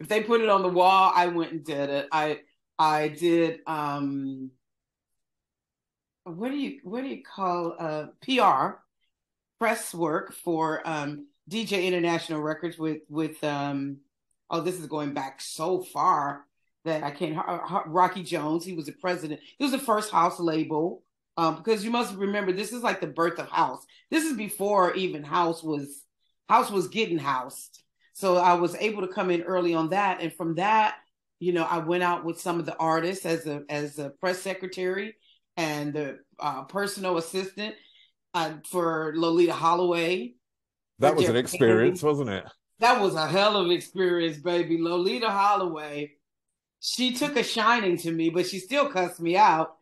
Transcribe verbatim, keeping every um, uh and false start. If they put it on the wall, I went and did it. I I did um what do you what do you call uh P R, press work for um D J International Records with with um oh this is going back so far that I can't Rocky Jones. He was the president. He was the first house label. Um, because you must remember, this is like the birth of house. This is before even house was house was getting housed. So I was able to come in early on that, and from that, you know, I went out with some of the artists as a as a press secretary and the uh, personal assistant uh, for Lolita Holloway. That was an experience, wasn't it? That was a hell of an experience, baby. Lolita Holloway, she took a shining to me, but she still cussed me out.